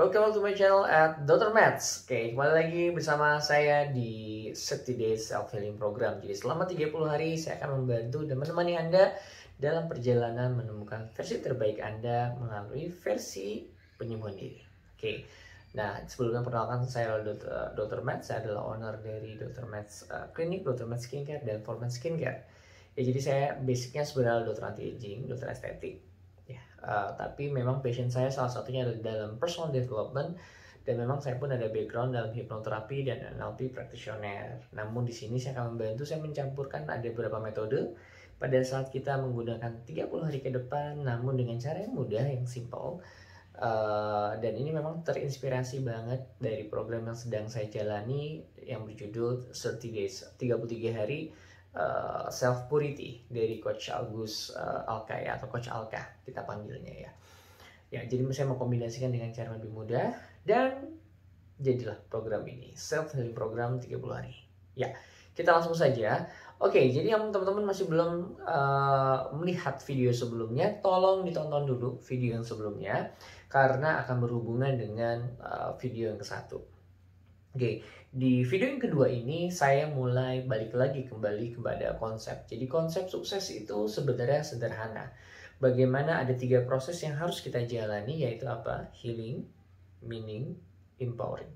Welcome to my channel at Dr. Metz. Oke, kembali lagi bersama saya di 30 Days Self-Healing Program. Jadi selama 30 hari saya akan membantu dan menemani Anda dalam perjalanan menemukan versi terbaik Anda melalui versi penyembuhan diri. Oke, nah sebelumnya perkenalkan saya Dr. Metz. Saya adalah owner dari Dr. Metz Clinic, Dr. Metz Skincare, dan Format Skincare. Ya, jadi saya basicnya sebenarnya dokter anti-aging, dokter estetik. Tapi memang passion saya salah satunya adalah dalam personal development, dan memang saya pun ada background dalam hipnoterapi dan NLP practitioner. Namun di sini saya akan membantu saya mencampurkan ada beberapa metode pada saat kita menggunakan 30 hari ke depan, namun dengan cara yang mudah, yang simple. Dan ini memang terinspirasi banget dari program yang sedang saya jalani yang berjudul 30 Days, 33 hari self purity dari Coach August Alka ya, atau Coach Alka kita panggilnya ya. Ya, jadi saya mau kombinasikan dengan cara lebih mudah dan jadilah program ini self healing program 30 hari. Ya, kita langsung saja. Oke, jadi yang teman-teman masih belum melihat video sebelumnya, tolong ditonton dulu video yang sebelumnya karena akan berhubungan dengan video yang ke-1. Oke, di video yang kedua ini saya mulai balik lagi kembali kepada konsep. Jadi konsep sukses itu sebenarnya sederhana. Bagaimana ada 3 proses yang harus kita jalani, yaitu apa? Healing, meaning, empowering.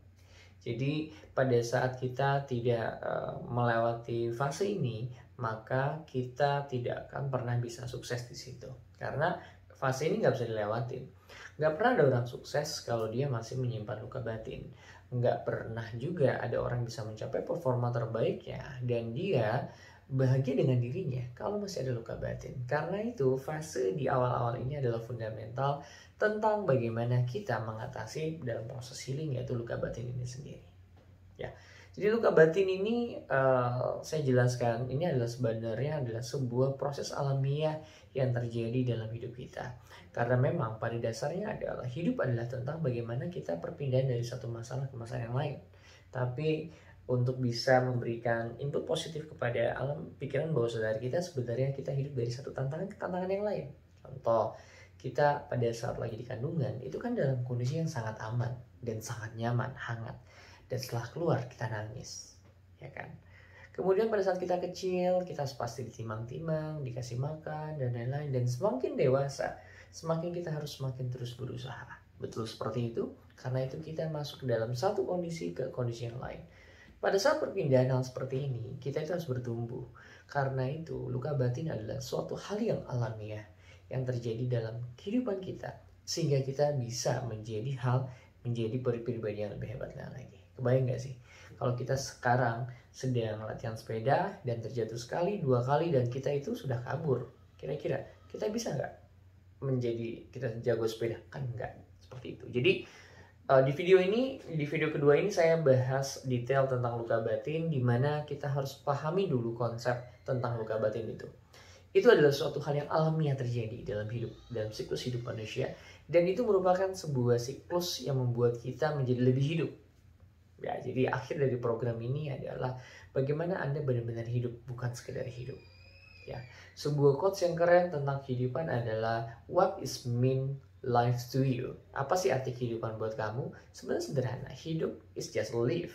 Jadi pada saat kita tidak melewati fase ini, maka kita tidak akan pernah bisa sukses di situ. Karena fase ini nggak bisa dilewatin. Nggak pernah ada orang sukses kalau dia masih menyimpan luka batin. Nggak pernah juga ada orang bisa mencapai performa terbaiknya dan dia bahagia dengan dirinya kalau masih ada luka batin. Karena itu fase di awal-awal ini adalah fundamental tentang bagaimana kita mengatasi dalam proses healing, yaitu luka batin ini sendiri. Ya, jadi luka batin ini saya jelaskan ini adalah sebenarnya adalah sebuah proses alamiah yang terjadi dalam hidup kita. Karena memang pada dasarnya adalah hidup adalah tentang bagaimana kita perpindahan dari satu masalah ke masalah yang lain. Tapi untuk bisa memberikan input positif kepada alam pikiran bahwa saudara kita, sebenarnya kita hidup dari satu tantangan ke tantangan yang lain. Contoh, kita pada saat lagi di kandungan itu kan dalam kondisi yang sangat aman dan sangat nyaman, hangat. Dan setelah keluar kita nangis, ya kan? Kemudian pada saat kita kecil, kita pasti ditimang-timang, dikasih makan, dan lain-lain. Dan semakin dewasa, semakin kita harus semakin terus berusaha. Betul seperti itu, karena itu kita masuk dalam satu kondisi ke kondisi yang lain. Pada saat perpindahan hal seperti ini, kita itu harus bertumbuh. Karena itu, luka batin adalah suatu hal yang alamiah yang terjadi dalam kehidupan kita. Sehingga kita bisa menjadi hal, menjadi pribadi yang lebih hebatnya lagi. Kebayang gak sih? Kalau kita sekarang sedang latihan sepeda dan terjatuh sekali, 2 kali dan kita itu sudah kabur. Kira-kira kita bisa nggak menjadi kita jago sepeda? Kan enggak. Seperti itu. Jadi di video ini, di video kedua ini saya bahas detail tentang luka batin, di mana kita harus pahami dulu konsep tentang luka batin itu. Itu adalah suatu hal yang alamiah terjadi dalam hidup, dalam siklus hidup manusia. Dan itu merupakan sebuah siklus yang membuat kita menjadi lebih hidup. Ya, jadi akhir dari program ini adalah bagaimana Anda benar-benar hidup, bukan sekedar hidup. Ya, sebuah quotes yang keren tentang kehidupan adalah what is mean life to you? Apa sih arti kehidupan buat kamu? Sebenarnya sederhana, hidup is just live.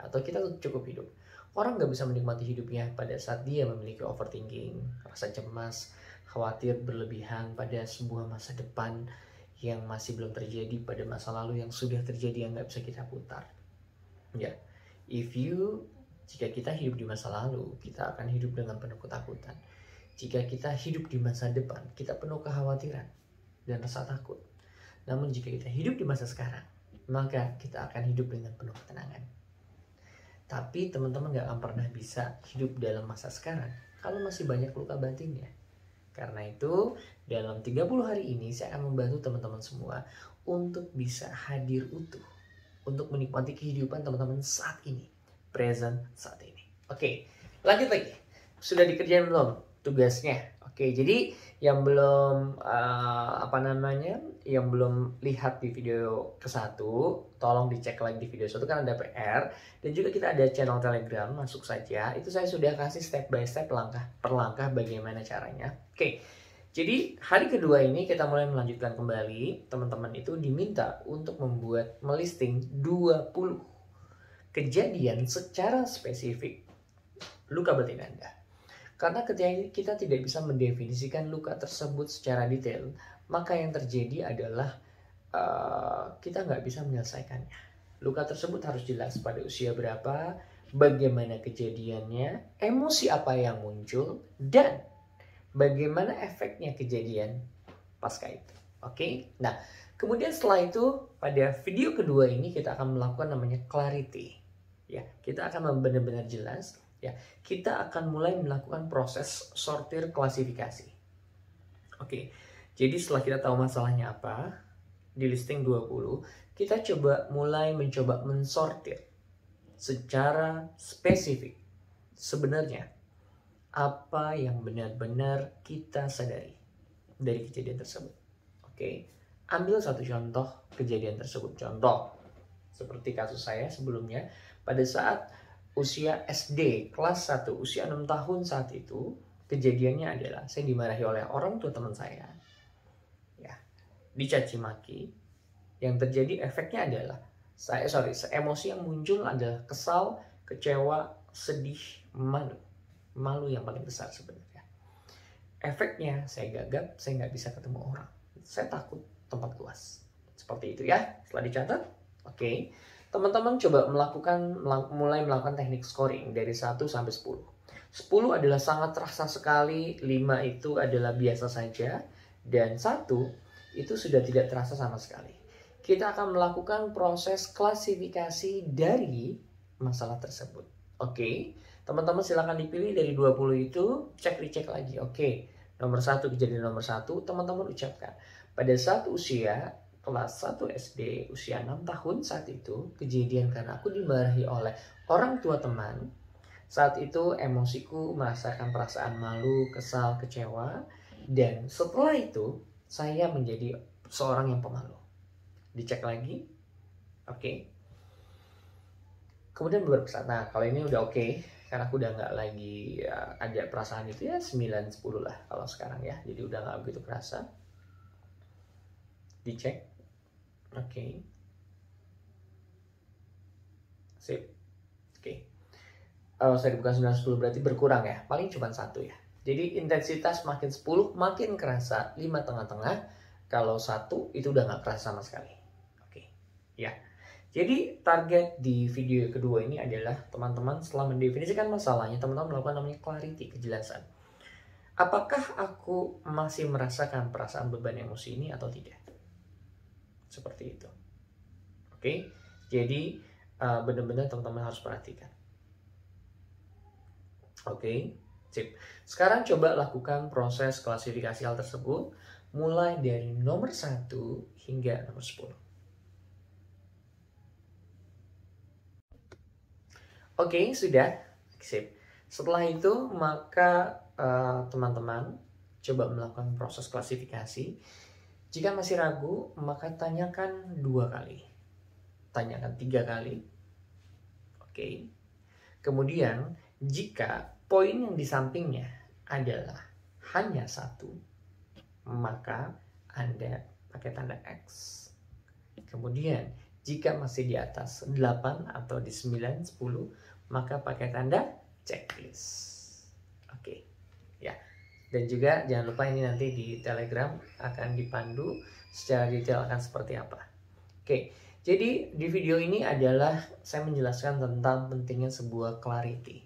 Atau kita cukup hidup. Orang nggak bisa menikmati hidupnya pada saat dia memiliki overthinking, rasa cemas, khawatir berlebihan pada sebuah masa depan yang masih belum terjadi, pada masa lalu yang sudah terjadi yang nggak bisa kita putar. Ya, jika kita hidup di masa lalu, kita akan hidup dengan penuh ketakutan. Jika kita hidup di masa depan, kita penuh kekhawatiran dan rasa takut. Namun jika kita hidup di masa sekarang, maka kita akan hidup dengan penuh ketenangan. Tapi teman-teman gak akan pernah bisa hidup dalam masa sekarang kalau masih banyak luka batinnya. Karena itu, dalam 30 hari ini saya akan membantu teman-teman semua untuk bisa hadir utuh, untuk menikmati kehidupan teman-teman saat ini, present saat ini. Oke, lanjut lagi. Sudah dikerjain belum tugasnya? Oke, jadi yang belum yang belum lihat di video ke-1, tolong dicek lagi di video 1 kan ada PR, dan juga kita ada channel Telegram, masuk saja. Itu saya sudah kasih step by step, langkah per langkah bagaimana caranya. Oke. Jadi hari kedua ini kita mulai melanjutkan kembali. Teman-teman itu diminta untuk membuat melisting 20 kejadian secara spesifik luka batin Anda. Karena ketika kita tidak bisa mendefinisikan luka tersebut secara detail, maka yang terjadi adalah kita nggak bisa menyelesaikannya. Luka tersebut harus jelas pada usia berapa, bagaimana kejadiannya, emosi apa yang muncul, dan bagaimana efeknya kejadian pasca itu. Oke? Nah, kemudian setelah itu pada video kedua ini kita akan melakukan namanya clarity. Ya, kita akan benar-benar jelas. Ya, kita akan mulai melakukan proses sortir klasifikasi. Oke, jadi setelah kita tahu masalahnya apa, di listing 20, kita coba mulai mencoba mensortir secara spesifik. Sebenarnya, apa yang benar-benar kita sadari dari kejadian tersebut. Oke, ambil satu contoh kejadian tersebut. Contoh, seperti kasus saya sebelumnya, pada saat usia SD kelas 1, usia 6 tahun saat itu, kejadiannya adalah saya dimarahi oleh orang tua teman saya. Ya, dicaci maki. Yang terjadi efeknya adalah emosi yang muncul adalah kesal, kecewa, sedih, malu. Malu yang paling besar sebenarnya. Efeknya saya gagap, saya nggak bisa ketemu orang. Saya takut tempat luas. Seperti itu ya. Setelah dicatat, oke. Teman-teman coba mulai melakukan teknik scoring dari 1 sampai 10. 10 adalah sangat terasa sekali, 5 itu adalah biasa saja, dan 1 itu sudah tidak terasa sama sekali. Kita akan melakukan proses klasifikasi dari masalah tersebut. Oke, teman-teman silakan dipilih dari 20 itu, cek-recek lagi. Oke, nomor 1, kejadian nomor 1, teman-teman ucapkan. Pada saat usia kelas 1 SD, usia 6 tahun saat itu, kejadian karena aku dimarahi oleh orang tua teman. Saat itu emosiku merasakan perasaan malu, kesal, kecewa. Dan setelah itu, saya menjadi seorang yang pemalu. Dicek lagi. Oke. Kemudian berpesan, nah kalau ini udah oke. Karena aku udah nggak lagi ada perasaan itu ya 9-10 lah kalau sekarang ya. Jadi udah nggak begitu kerasa. Dicek. Oke. Sip. Oke. Saya bukan 9-10 berarti berkurang ya. Paling cuma 1 ya. Jadi intensitas makin 10 makin kerasa. 5 tengah-tengah. Kalau 1 itu udah nggak kerasa sama sekali. Oke. Ya. Jadi target di video kedua ini adalah teman-teman setelah mendefinisikan masalahnya, teman-teman melakukan namanya clarity, kejelasan. Apakah aku masih merasakan perasaan beban emosi ini atau tidak? Seperti itu. Oke, jadi benar-benar teman-teman harus perhatikan. Oke, sip. Sekarang coba lakukan proses klasifikasi hal tersebut mulai dari nomor 1 hingga nomor 10. Oke, sudah. Sip. Setelah itu maka teman-teman coba melakukan proses klasifikasi. Jika masih ragu, maka tanyakan 2 kali. Tanyakan 3 kali. Oke. Kemudian, jika poin yang di sampingnya adalah hanya 1, maka Anda pakai tanda X. Kemudian, jika masih di atas 8 atau di 9, 10, maka pakai tanda checklist. Oke. Ya. Dan juga jangan lupa ini nanti di Telegram akan dipandu secara detail akan seperti apa. Oke, jadi di video ini adalah saya menjelaskan tentang pentingnya sebuah clarity.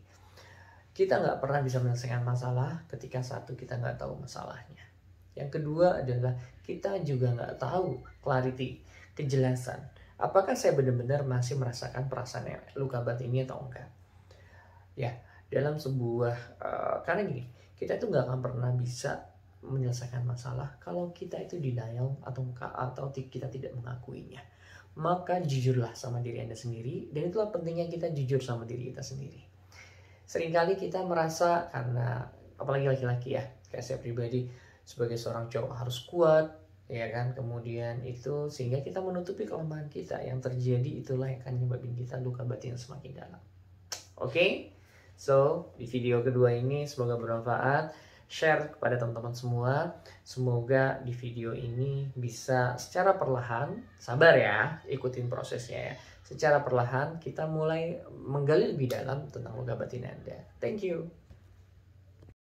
Kita nggak pernah bisa menyelesaikan masalah ketika satu kita nggak tahu masalahnya. Yang kedua adalah kita juga nggak tahu clarity, kejelasan. Apakah saya benar-benar masih merasakan perasaan luka batin ini atau enggak? Ya, dalam sebuah, karena gini, kita itu nggak akan pernah bisa menyelesaikan masalah kalau kita itu denial atau kita tidak mengakuinya. Maka jujurlah sama diri Anda sendiri, dan itulah pentingnya kita jujur sama diri kita sendiri. Seringkali kita merasa karena, apalagi laki-laki ya, kayak saya pribadi sebagai seorang cowok harus kuat, ya kan, kemudian itu sehingga kita menutupi kelemahan kita. Yang terjadi itulah yang akan menyebabkan kita luka batin semakin dalam. Oke? So, di video kedua ini semoga bermanfaat. share kepada teman-teman semua. Semoga di video ini bisa secara perlahan, sabar ya, ikutin prosesnya ya. Secara perlahan kita mulai menggali lebih dalam tentang loga batin Anda. Thank you.